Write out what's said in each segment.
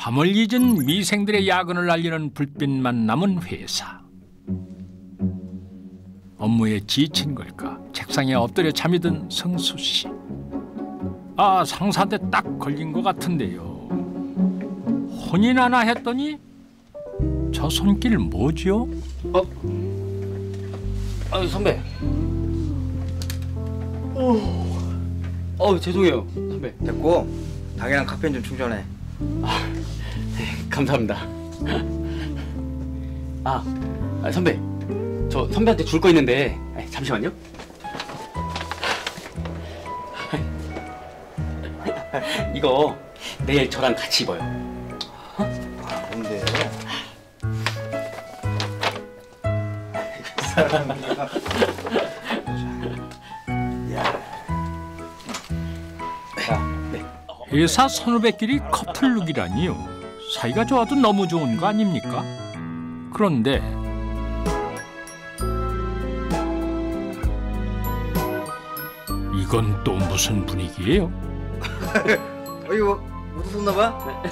밤을 잊은 미생들의 야근을 알리는 불빛만 남은 회사. 업무에 지친 걸까 책상에 엎드려 잠이 든 성수 씨. 아, 상사한테 딱 걸린 것 같은데요. 혼인하나 했더니 저 손길 뭐죠? 어? 아니 선배. 죄송해요 선배. 됐고 당이랑 카페인 좀 충전해. 감사합니다. 선배, 저 선배한테 줄 거 있는데 잠시만요. 이거 내일 저랑 같이 입어요. 뭔데요? 회사 선후배끼리 커플룩이라니요. 사이가 좋아도 너무 좋은 거 아닙니까? 그런데 이건 또 무슨 분위기예요? 이거 못 웃었나 봐?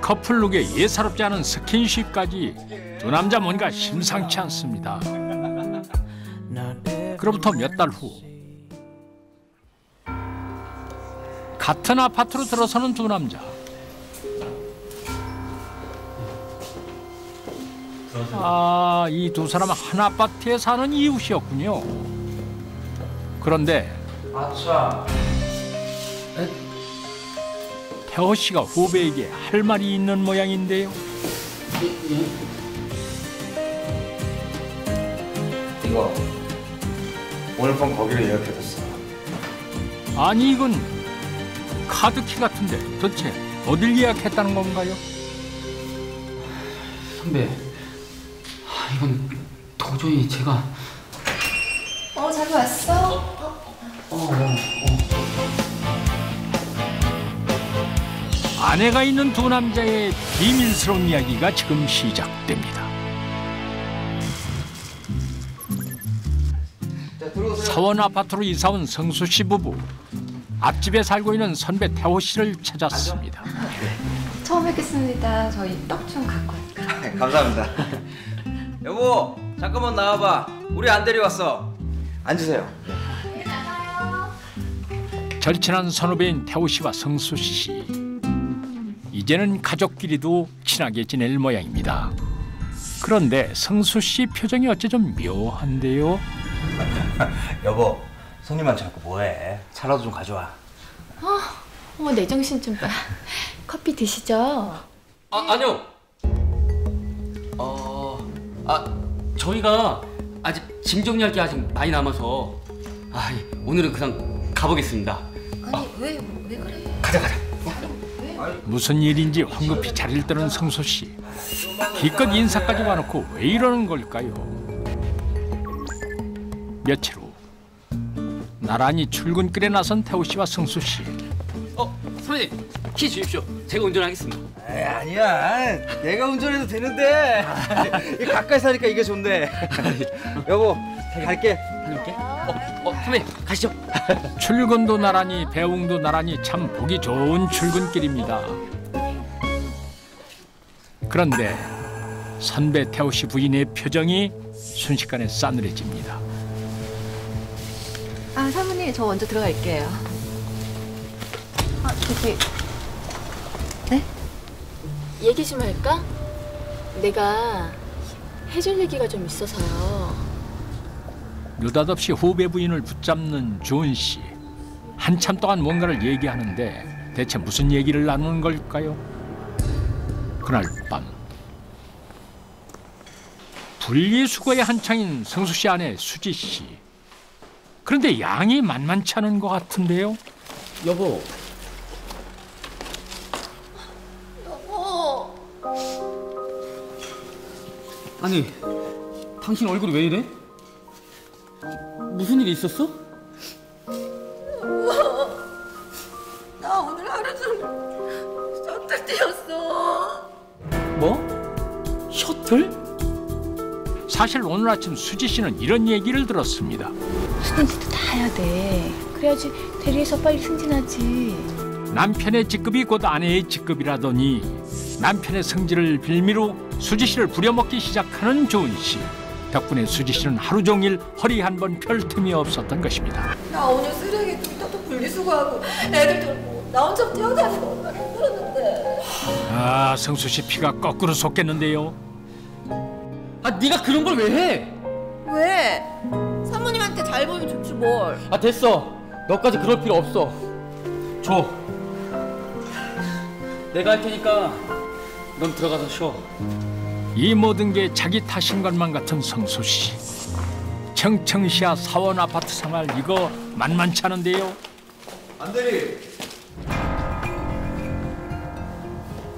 커플룩에 예사롭지 않은 스킨십까지 두 남자 뭔가 심상치 않습니다. 그로부터 몇 달 후 같은 아파트로 들어서는 두 남자. 아, 이 두 사람은 한 아파트에 사는 이웃이었군요. 그런데 아차. 태호 씨가 후배에게 할 말이 있는 모양인데요. 이거 오늘 밤 거기로 예약해뒀어. 아니 이건 카드키 같은데 도대체 어딜 예약했다는 건가요? 선배, 이건 도저히 제가... 자기 왔어? 아내가 있는 두 남자의 비밀스러운 이야기가 지금 시작됩니다. 사원 아파트로 이사온 성수 씨 부부. 앞집에 살고 있는 선배 태호 씨를 찾았습니다. 처음 뵙겠습니다. 저희 떡 좀 갖고 올까요? 감사합니다. 여보, 잠깐만 나와봐. 우리 안 데려왔어. 앉으세요. 절친한 선후배인 태호 씨와 성수 씨. 이제는 가족끼리도 친하게 지낼 모양입니다. 그런데 성수 씨 표정이 어째 좀 묘한데요. 여보. 손님만 잡고 뭐해? 차라도 좀 가져와. 어머 내 정신 좀 봐. 커피 드시죠? 아니요. 저희가 아직 짐 정리할 게 아직 많이 남아서 오늘은 그냥 가보겠습니다. 왜 그래? 가자. 왜? 무슨 일인지 황급히 자리를 뜨는 성수 씨. 기껏 인사까지 와놓고 왜 이러는 걸까요? 며칠 후. 나란히 출근길에 나선 태호 씨와 성수 씨. 선배님 키 주십시오. 제가 운전하겠습니다. 아니야, 내가 운전해도 되는데. 가까이 사니까 이게 좋네. 여보, 갈게. 선배님 가시죠. 출근도 나란히 배웅도 나란히 참 보기 좋은 출근길입니다. 그런데 선배 태호 씨 부인의 표정이 순식간에 싸늘해집니다. 사모님, 저 먼저 들어갈게요. 저기... 네? 얘기 좀 할까? 내가 해줄 얘기가 좀 있어서요. 느닷없이 후배 부인을 붙잡는 조은 씨. 한참 동안 뭔가를 얘기하는데 대체 무슨 얘기를 나누는 걸까요? 그날 밤. 분리수거에 한창인 성수 씨 아내 수지 씨. 그런데 양이 만만치 않은 것 같은데요? 여보. 아니, 당신 얼굴이 왜 이래? 무슨 일이 있었어? 여보, 나 오늘 하루 종일 셔틀 뛰었어. 뭐? 셔틀? 사실 오늘 아침 수지 씨는 이런 얘기를 들었습니다. 수능지도 다 해야 돼. 그래야지 대리에서 빨리 승진하지. 남편의 직급이 곧 아내의 직급이라더니 남편의 성질을 빌미로 수지 씨를 부려먹기 시작하는 조은 씨. 덕분에 수지 씨는 하루 종일 허리 한 번 펼 틈이 없었던 것입니다. 나 오늘 쓰레기 또 분리수거하고 애들 돌고 나 혼자 뛰어가서 엄마 힘들었는데. 아, 성수 씨 피가 거꾸로 솟겠는데요. 아, 네가 그런 걸 왜 해? 왜? 사모님한테 잘 보이면 좋지 뭘. 아, 됐어. 너까지 그럴 필요 없어. 줘. 내가 할 테니까 넌 들어가서 쉬어. 이 모든 게 자기 탓인 것만 같은 성수 씨. 청청시야 사원 아파트 생활 이거 만만치 않은데요. 안대리.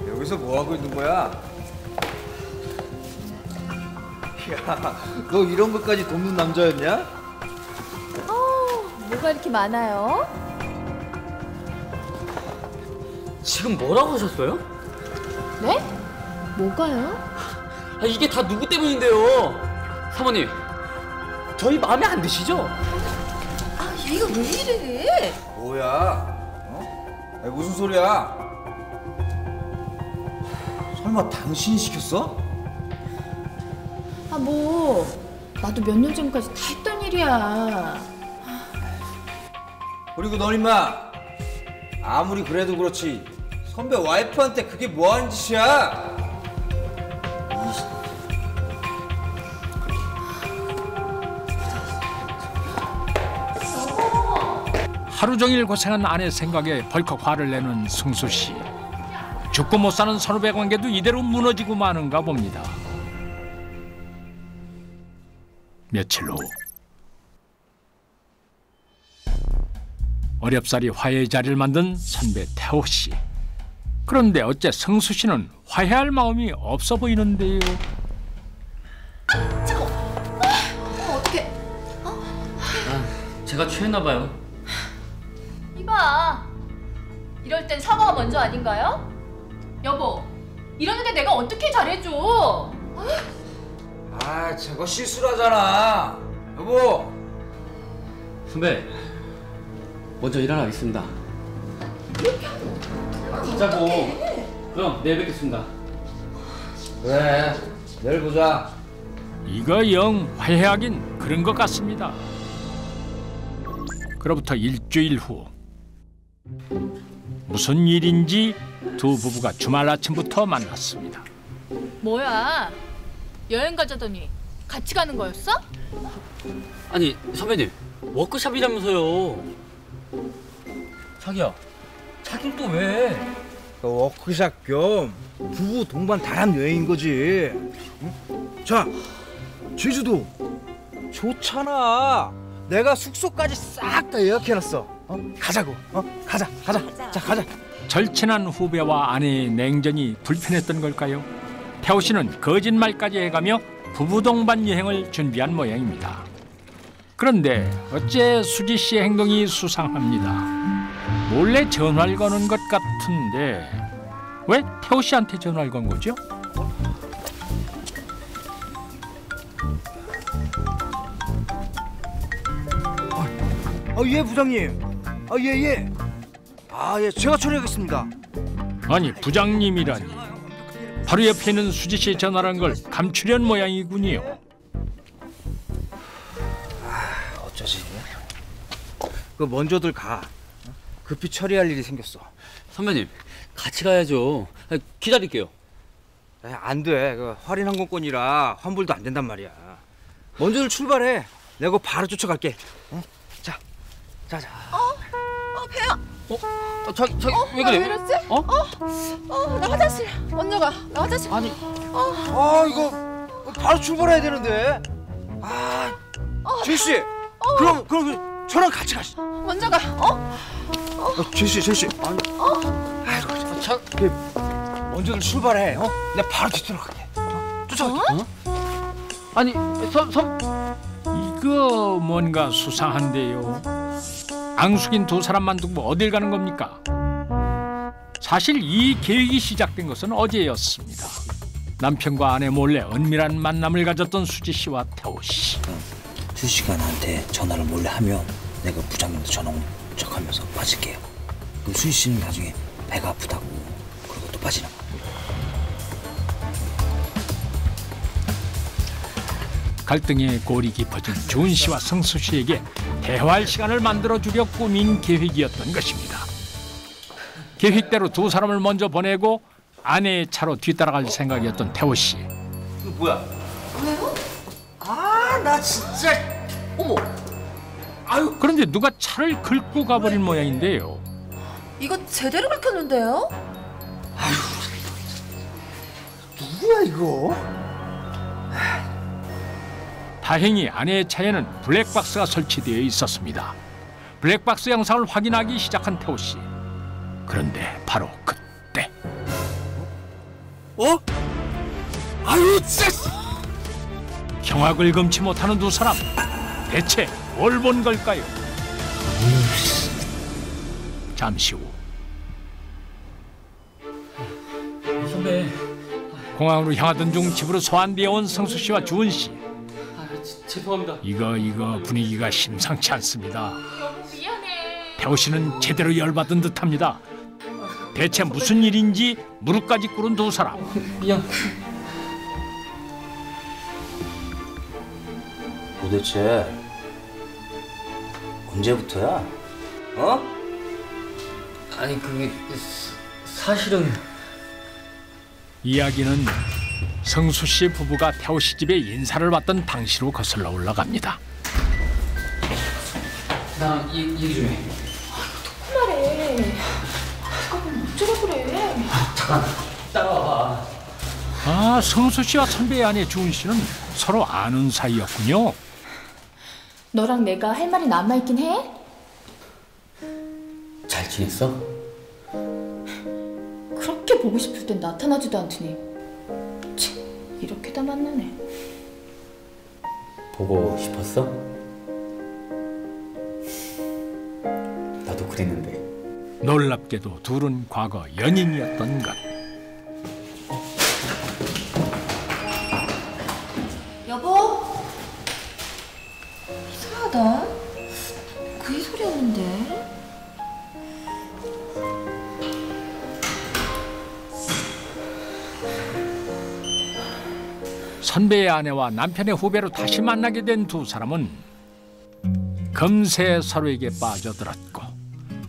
여기서 뭐 하고 있는 거야? 야, 너 이런 것까지 돕는 남자였냐? 뭐가 이렇게 많아요? 지금 뭐라고 하셨어요? 네? 뭐가요? 아, 이게 다 누구 때문인데요? 사모님, 저희 마음에 안 드시죠? 아, 얘가 왜 이래? 뭐야? 어? 야, 무슨 소리야? 설마 당신이 시켰어? 아, 뭐 나도 몇 년 전까지 다 했던 일이야. 그리고 넌 임마 아무리 그래도 그렇지 선배 와이프한테 그게 뭐하는 짓이야? 하루 종일 고생한 아내 생각에 벌컥 화를 내는 승수 씨. 죽고 못 사는 선후배 관계도 이대로 무너지고 마는가 봅니다. 며칠 후 어렵사리 화해의 자리를 만든 선배 태호 씨. 그런데 어째 성수 씨는 화해할 마음이 없어 보이는데요. 잠깐, 어떻게? 제가 취했나 봐요. 이봐, 이럴 땐 사과가 먼저 아닌가요? 여보, 이러는데 내가 어떻게 잘해줘? 아, 저거 실수라잖아. 여보. 선배, 먼저 일어나겠습니다. 자자고. 그럼 내일 뵙겠습니다. 그래, 내일 보자. 이거 영 화해하긴 그런 것 같습니다. 그로부터 일주일 후. 무슨 일인지 두 부부가 주말 아침부터 만났습니다. 뭐야? 여행 가자더니 같이 가는 거였어? 아니, 선배님, 워크숍이라면서요. 자기야, 자긴 또 왜? 워크숍 겸 부부 동반 다람 여행인 거지. 응? 자, 제주도 좋잖아. 내가 숙소까지 싹 다 예약해놨어. 가자고. 가자. 자, 가자. 절친한 후배와 아내의 냉전이 불편했던 걸까요? 태호 씨는 거짓말까지 해가며 부부 동반 여행을 준비한 모양입니다. 그런데 어째 수지 씨의 행동이 수상합니다. 몰래 전화를 거는 것 같은데 왜 태호 씨한테 전화를 건 거죠? 아, 예, 부장님. 아, 예. 아, 예, 제가 처리하겠습니다. 아니, 부장님이라니. 바로 옆에 있는 수지 씨의 전화라는 걸 감추려는 모양이군요. 아, 어쩌지? 그 먼저들 가. 급히 처리할 일이 생겼어. 선배님, 같이 가야죠. 기다릴게요. 안 돼. 그 할인 항공권이라 환불도 안 된단 말이야. 먼저들 출발해. 내가 바로 쫓아갈게. 어? 자. 배야. 자기 왜 그래? 왜 이랬지? 나 화장실. 먼저 가. 나 화장실. 아니. 이거 바로 출발해야 되는데. 제시. 그럼 저랑 같이 가시죠. 먼저 가. 제시. 아니. 아이고, 자기 먼저는 출발해. 내가 바로 뒤돌아 갈게. 쫓아갈게. 아니, 이거 뭔가 수상한데요. 앙숙인 두 사람만 두고 어딜 가는 겁니까? 사실 이 계획이 시작된 것은 어제였습니다. 남편과 아내 몰래 은밀한 만남을 가졌던 수지 씨와 태호 씨. 수지 씨가 나한테 전화를 몰래 하면 내가 부장님도 전화 온 척하면서 빠질게요. 그 수희 씨는 나중에 배가 아프다고 그러고 또 빠지나 봐. 갈등의 골이 깊어진 주은 씨와 성수 씨에게 대화할 시간을 만들어주려 꾸민 계획이었던 것입니다. 계획대로 두 사람을 먼저 보내고 아내의 차로 뒤따라갈 생각이었던 태호 씨. 이거 뭐야? 왜요? 아, 나 진짜. 어머. 아유, 그런데 누가 차를 긁고 가버린 모양인데요. 이거 제대로 긁혔는데요? 아유, 누구야 이거? 다행히 아내의 차에는 블랙박스가 설치되어 있었습니다. 블랙박스 영상을 확인하기 시작한 태호 씨. 그런데 바로 그때. 어? 아유, 진짜. 경악을 금치 못하는 두 사람. 대체 뭘 본 걸까요? 잠시 후. 선배. 공항으로 향하던 중 집으로 소환되어 온 성수 씨와 주은 씨. 죄송합니다. 이거 분위기가 심상치 않습니다. 너무 미안해. 태호 씨는 제대로 열받은 듯합니다. 대체 무슨 일인지 무릎까지 꿇은 두 사람. 미안. 도대체 언제부터야? 어? 아니 그게 사실은. 이야기는 성수 씨 부부가 태호 씨 집에 인사를 받던 당시로 거슬러 올라갑니다. 나 얘기 좀 해. 아, 어떡 말해. 잠깐만, 어쩌라고 그래. 아, 잠깐, 따라와봐. 아, 성수 씨와 선배의 아내 주은 씨는 서로 아는 사이였군요. 너랑 내가 할 말이 남아있긴 해? 잘 지냈어? 그렇게 보고 싶을 땐 나타나지도 않더니. 이렇게 다 만나네. 보고 싶었어? 나도 그랬는데. 놀랍게도 둘은 과거 연인이었던 것. 여보? 이상하다. 그 소리였는데. 선배의 아내와 남편의 후배로 다시 만나게 된 두 사람은 금세 서로에게 빠져들었고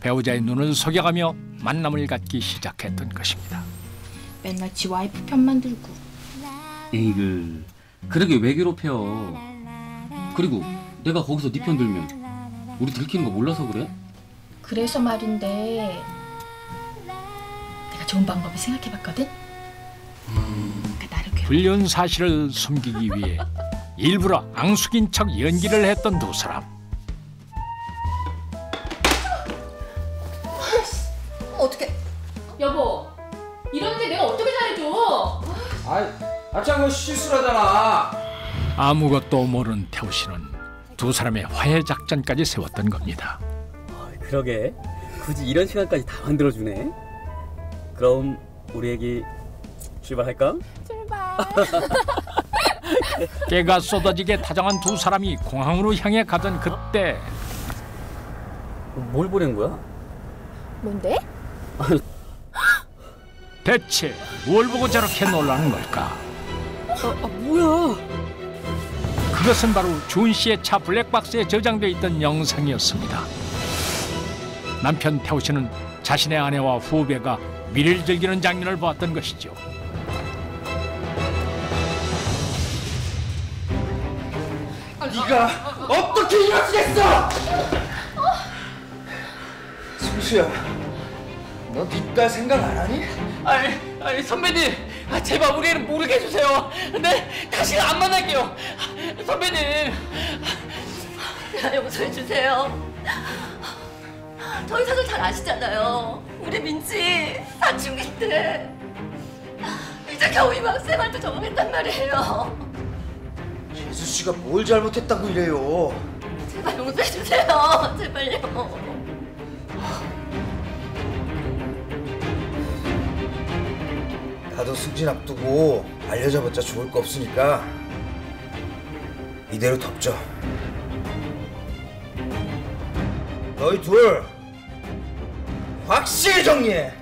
배우자의 눈을 속여가며 만남을 갖기 시작했던 것입니다. 맨날 지 와이프 편만 들고. 에이그, 그러게 왜 괴롭혀. 그리고 내가 거기서 네 편 들면 우리 들키는 거 몰라서 그래? 그래서 말인데 내가 좋은 방법을 생각해봤거든? 불륜 사실을 숨기기 위해 일부러 앙숙인 척 연기를 했던 두 사람. 어떻게? 여보, 이런데 내가 어떻게 잘해줘? 아, 참 실수라잖아. 아무것도 모르는 태호 씨는 두 사람의 화해 작전까지 세웠던 겁니다. 그러게, 굳이 이런 시간까지 다 만들어주네. 그럼 우리 애기 출발할까? 깨가 쏟아지게 다정한 두 사람이 공항으로 향해 가던 그때. 뭘 보낸 거야? 뭔데? 대체 뭘 보고 저렇게 놀라는 걸까? 뭐야? 그것은 바로 주은 씨의 차 블랙박스에 저장돼 있던 영상이었습니다. 남편 태호 씨는 자신의 아내와 후배가 미래를 즐기는 장면을 보았던 것이죠. 네가 어떻게 이러시겠어! 승수야, 너 네 딸 생각 안 하니? 아니 선배님, 제발 우리를 모르게 해주세요. 네, 다시는 안 만날게요. 선배님. 용서해주세요. 더 이상을 잘 아시잖아요. 우리 민지 사춘기 때 이제 겨우 이방생활도 적응했단 말이에요. 예수 씨가 뭘 잘못했다고 이래요. 제발 용서해 주세요. 제발요. 나도 승진 앞두고 알려져봤자 좋을 거 없으니까 이대로 덮죠. 너희 둘 확실히 정리해.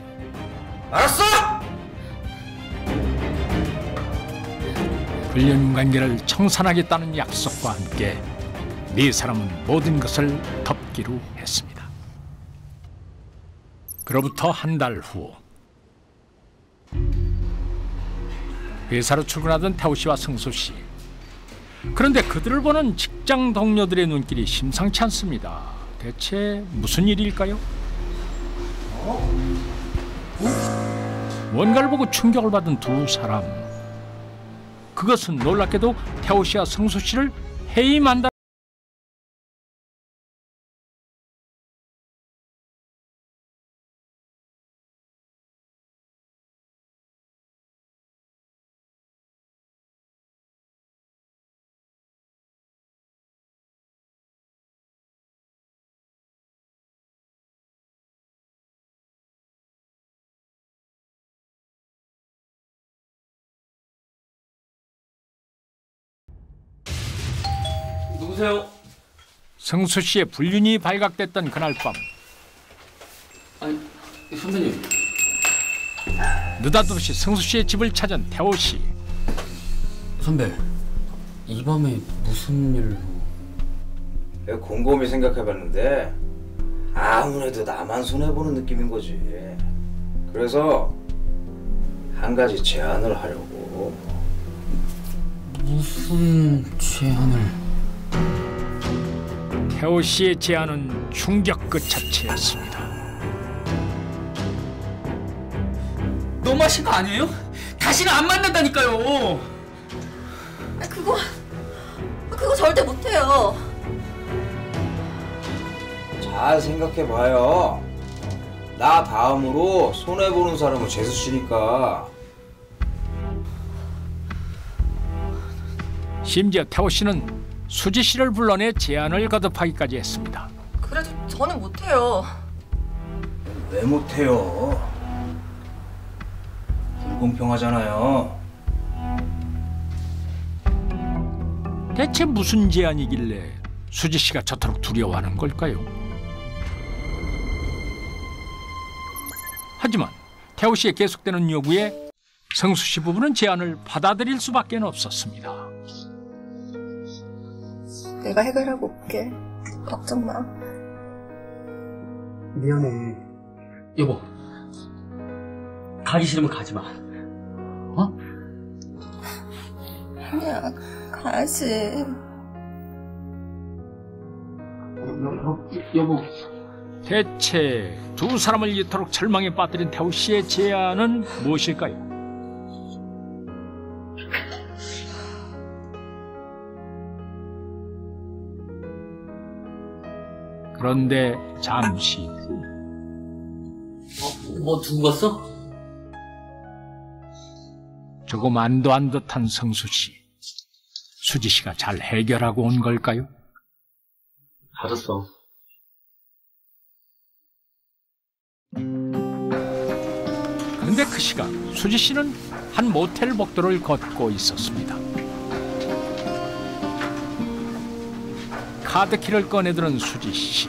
알았어? 불륜 관계를 청산하겠다는 약속과 함께 네 사람은 모든 것을 덮기로 했습니다. 그로부터 한 달 후 회사로 출근하던 태호 씨와 승수 씨. 그런데 그들을 보는 직장 동료들의 눈길이 심상치 않습니다. 대체 무슨 일일까요? 뭔가를 보고 충격을 받은 두 사람. 그것은 놀랍게도 태호 씨와 승수 씨를 해임한다. 승수 씨의 불륜이 발각됐던 그날 밤. 아니, 선배님. 느닷없이 승수 씨의 집을 찾은 태호 씨. 선배, 이 밤에 무슨 일로? 내가 곰곰이 생각해봤는데 아무래도 나만 손해보는 느낌인 거지. 그래서 한 가지 제안을 하려고. 무슨 제안을? 태호 씨의 제안은 충격 그 자체였습니다. 너무 하신 거 아니에요? 다시는 안 만난다니까요. 그거 절대 못해요. 잘 생각해봐요. 나 다음으로 손해보는 사람은 재수 씨니까. 심지어 태호 씨는 수지 씨를 불러내 제안을 거듭하기까지 했습니다. 그래도 저는 못해요. 왜 못해요? 불공평하잖아요. 대체 무슨 제안이길래 수지 씨가 저토록 두려워하는 걸까요? 하지만 태호 씨의 계속되는 요구에 성수 씨 부부는 제안을 받아들일 수밖에 없었습니다. 내가 해결하고 올게. 걱정 마. 미안해. 여보. 가기 싫으면 가지 마. 어? 아니야. 가야지. 여보. 대체 두 사람을 이토록 절망에 빠뜨린 태호 씨의 제안은 무엇일까요? 그런데 잠시 후. 뭐 두고 갔어? 조금 안도 안 듯한 성수 씨. 수지 씨가 잘 해결하고 온 걸까요? 알았어. 근데 그 시간 수지 씨는 한 모텔 복도를 걷고 있었습니다. 카드키를 꺼내드는 수지 씨.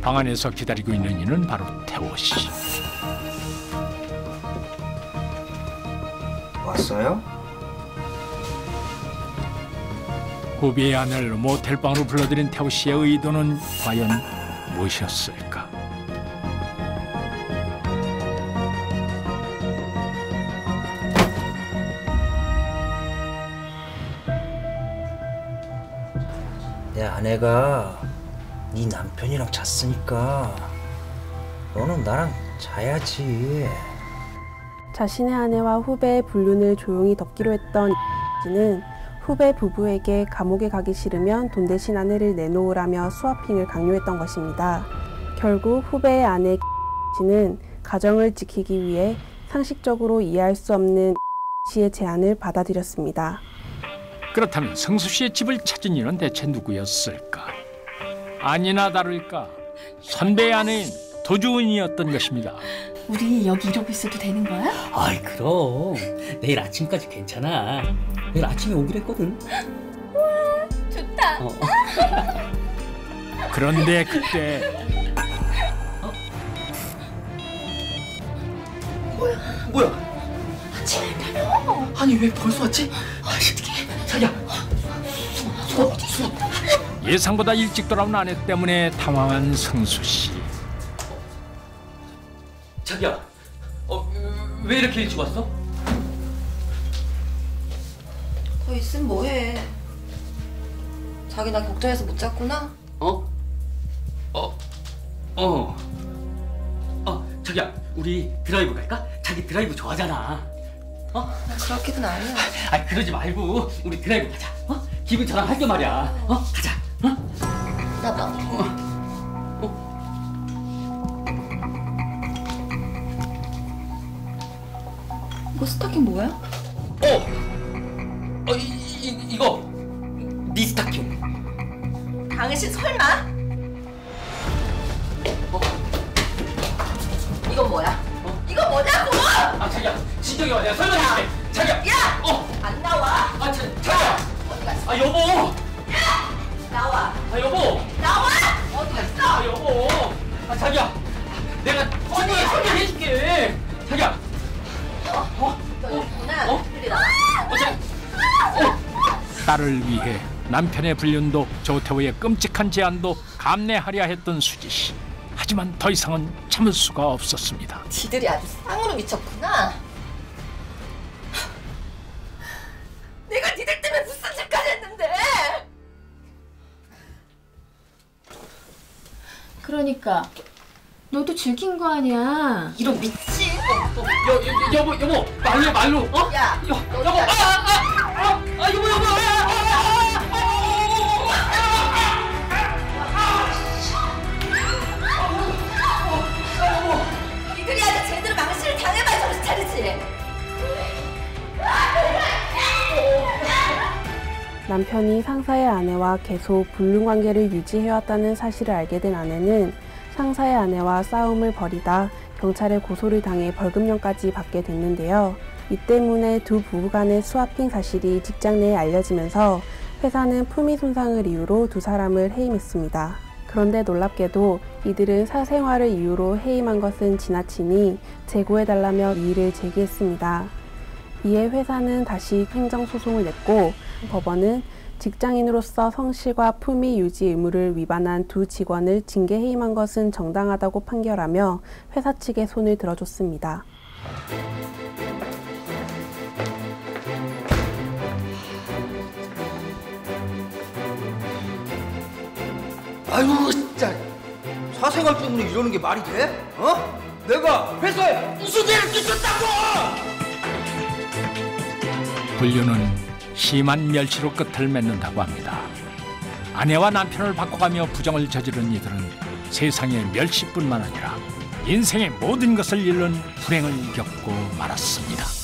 방 안에서 기다리고 있는 이는 바로 태호 씨. 왔어요? 고비의 아내를 모텔방으로 불러들인 태호 씨의 의도는 과연 무엇이었을까? 내 아내가 네 남편이랑 잤으니까 너는 나랑 자야지. 자신의 아내와 후배의 불륜을 조용히 덮기로 했던 X는 후배 부부에게 감옥에 가기 싫으면 돈 대신 아내를 내놓으라며 스와핑을 강요했던 것입니다. 결국 후배의 아내 X는 가정을 지키기 위해 상식적으로 이해할 수 없는 X의 제안을 받아들였습니다. 그렇다면 성수 씨의 집을 찾은 이는 대체 누구였을까? 아니나 다를까 선배의 아내인 도주은이었던 것입니다. 우리 여기 이러고 있어도 되는 거야? 아이 그럼. 내일 아침까지 괜찮아. 내일 아침에 오기로 했거든. 우와 좋다. 그런데 그때 뭐야? 제발요. 아니 왜 벌써 왔지? 어떡해. 자기야. 수아. 예상보다 일찍 돌아온 아내 때문에 당황한 승수 씨. 자기야, 왜 이렇게 일찍 왔어? 더 있으면 뭐해? 자기 나 걱정해서 못 잤구나? 자기야, 우리 드라이브 갈까? 자기 드라이브 좋아하잖아. 나 그렇게는 아니야. 아니 그러지 말고 우리 드라이브 가자. 기분 전환할게 말이야. 가자. 나봐. 이거 스타킹 뭐야? 이거 네 스타킹. 당신 설마? 이건 뭐야? 이거 뭐냐고! 아 자기야, 진정이 와. 내가 설명해줄게. 자기야. 야! 안 나와. 아 자기야. 어디 갔어? 아 여보. 야! 나와. 아 여보. 나와. 어디 갔어? 아 여보. 아 자기야. 내가 진정이 설명해줄게. 자기야. 딸을 위해 남편의 불륜도 조태호의 끔찍한 제안도 감내하려 했던 수지 씨. 하지만 더 이상은 참을 수가 없었습니다. 지들이 아주 쌍으로 미쳤구나. 내가 니들 때문에 무슨 짓까지 했는데. 그러니까 너도 즐긴 거 아니야. 이런 미친. 여보 말로. 야, 여보. 여보. 이들이 아주 제대로 망신을 당해봐야 정신 차리지. 남편이 상사의 아내와 계속 불륜 관계를 유지해왔다는 사실을 알게 된 아내는 상사의 아내와 싸움을 벌이다 경찰에 고소를 당해 벌금형까지 받게 됐는데요. 이 때문에 두 부부 간의 스와핑 사실이 직장 내에 알려지면서 회사는 품위 손상을 이유로 두 사람을 해임했습니다. 그런데 놀랍게도 이들은 사생활을 이유로 해임한 것은 지나치니 재고해달라며 이의를 제기했습니다. 이에 회사는 다시 행정소송을 냈고 법원은 직장인으로서 성실과 품위 유지 의무를 위반한 두 직원을 징계 해임한 것은 정당하다고 판결하며 회사 측에 손을 들어줬습니다. 아유 진짜 사생활 때문에 이러는 게 말이 돼? 내가 회사에 무슨 죄를 끼쳤다고! 불륜은 심한 멸시로 끝을 맺는다고 합니다. 아내와 남편을 바꿔가며 부정을 저지른 이들은 세상의 멸시뿐만 아니라 인생의 모든 것을 잃는 불행을 겪고 말았습니다.